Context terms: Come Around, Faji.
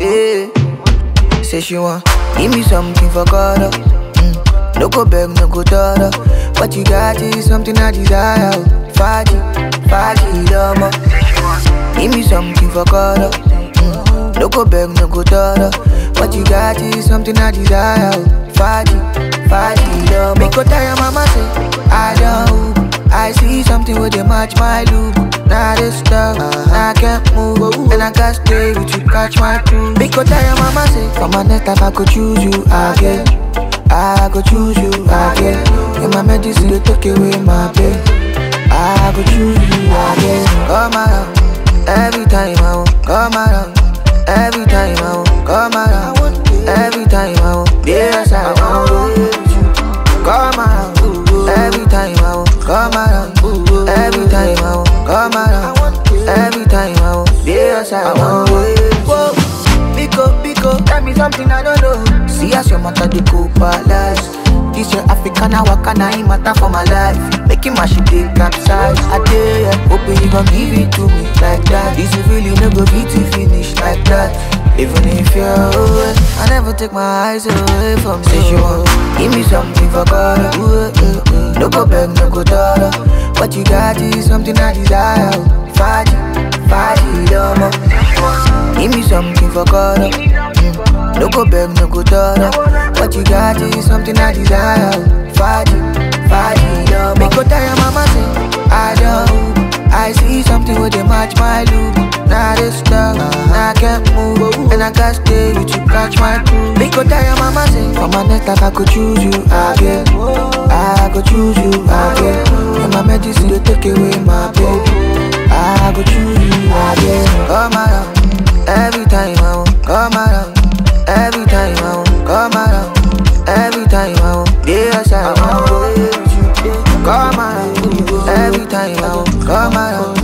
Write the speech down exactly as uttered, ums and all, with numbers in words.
yeah. Say she want give me something for God. mm. No go beg, no go daughter. What you got is something I desire. Faji, faji, dama. Give me something for God. mm. No go beg, no go daughter. What you got is something I desire. Faji, faji, dama. Make her tire, mama say I don't. I see something where they match my look. Now they stuck, now I can't move. And I can't stay with you, catch my crew. Because I am mama say, for my next time I could choose you again. I could choose you again. In my medicine, they took away my pain. I could choose you again. Come around, every time I won't. Come around, every time I won't. Come around, every time I won't. Yes, I won't. Come around, every time I won't. Come around, every time I won't. Come around, every time I won't. Yes, I won't. Whoa, Pico, Pico, tell me something I don't know. See as your mother do go palace. This your Africana, what can I matter for my life? Making my shit take capsize. I tell ya, hoping you gon' give it to me like that. This you really no go be to finish like that. Even if you're away, I never take my eyes away from you. Say you want, give me something for God. No go beg, no go daughter. What you got is something I desire. Faji, faji, dama. Give me something for God. mm. No go beg, no go daughter. What you got is something I desire. Faji, faji, dama. Make your tire, mama say I don't. I see something where they match my look. Now they stuck, now I can't move. And I can't stay with you, catch my crew. Make your tire, mama say for my next life I could choose you again. I could choose you again. And my medicine they take away my pain. I could choose you again. Come around, every time I won't. Come around, every time I won't. Come around, every time I won't. Yes, I won't. Come around, every time I won't. Come around.